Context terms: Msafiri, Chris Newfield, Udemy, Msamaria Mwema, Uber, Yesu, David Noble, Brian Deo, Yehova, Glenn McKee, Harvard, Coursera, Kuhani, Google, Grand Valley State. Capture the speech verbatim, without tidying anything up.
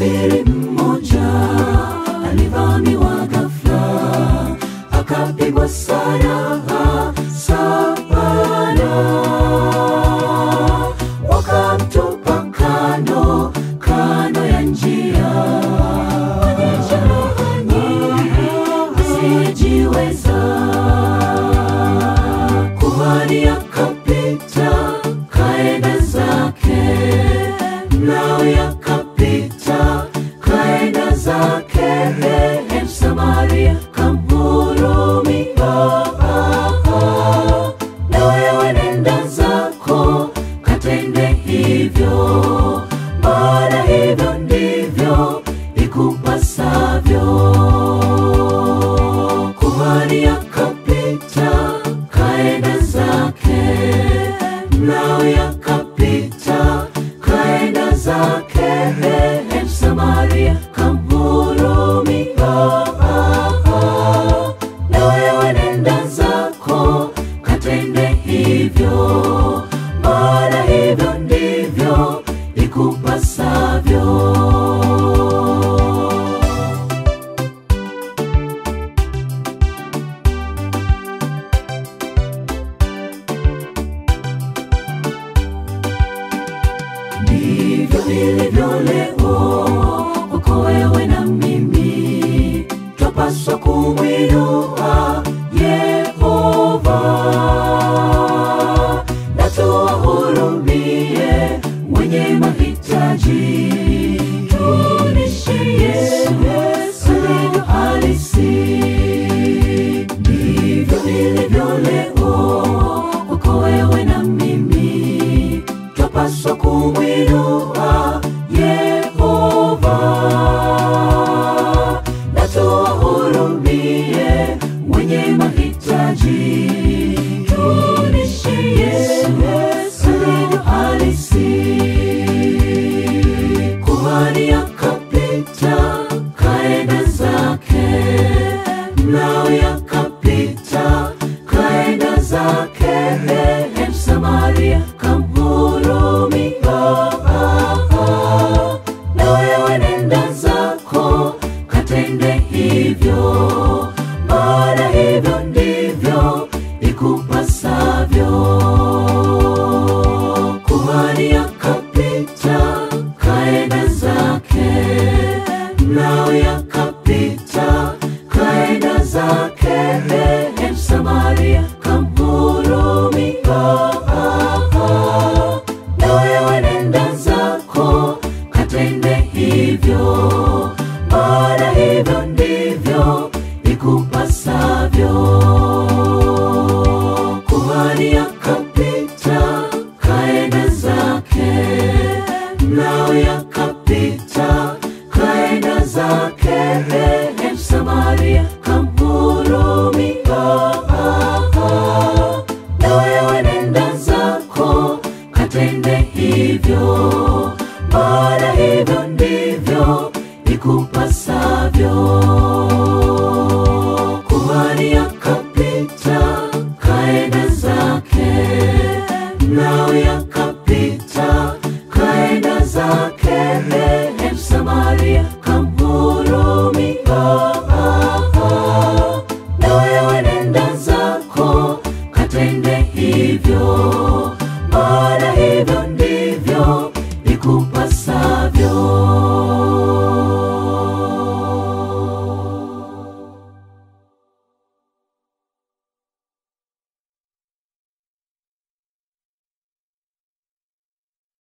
Msafiri mmoja alivamiwa ghafla, akapigwa sana sana, wakamtupa kando kando ya njia. Asiyejiweza kuhani akapita kaenda zake, mlawi akapita kaenda zake, Msamaria kamhurumia. Na wewe nenda zako katende hivyo, maana hivyo ndivyo ikupasavyo. Kuhani akapita kaenda zake, mlawi akapita kaenda zake, Msamaria kamhurumia. Na wewe nenda zako katende hivyo, maana hivyo ndivyo ikupasavyo. Ndivyo ilivyo leo kwako wewe na mimi, twapaswa kumwinuwa Yehova, na tuwahurumie mwenye mahitaji. Tuonyeshe Yesu alivyo halisi. Ndivyo ilivyo leo kwako wewe na mimi, twapaswa kumwinuwa Yehova, na tuwahurumie mwenye mahitaji. Tuonyeshe Yesu alivyo halisi. Kuhani akapita kaenda zake, mlawi akapita kaenda zake, Msamaria kamhurumia. Na wewe nenda zako katende hivyo, maana hivyo ndivyo ikupasavyo. Kuhani akapita kaenda zake, mlawi akapita kaenda zake, Msamaria kamhurumia. Na wewe nenda zako katende hivyo, maana hivyo ndivyo ikupasavyo. Kuhani akapita kaenda zake, mlawi akapita kaenda zake, Msamaria kamhurumia. Na wewe nenda zako katende hivyo, maana hivyo ndivyo ikupasavyo.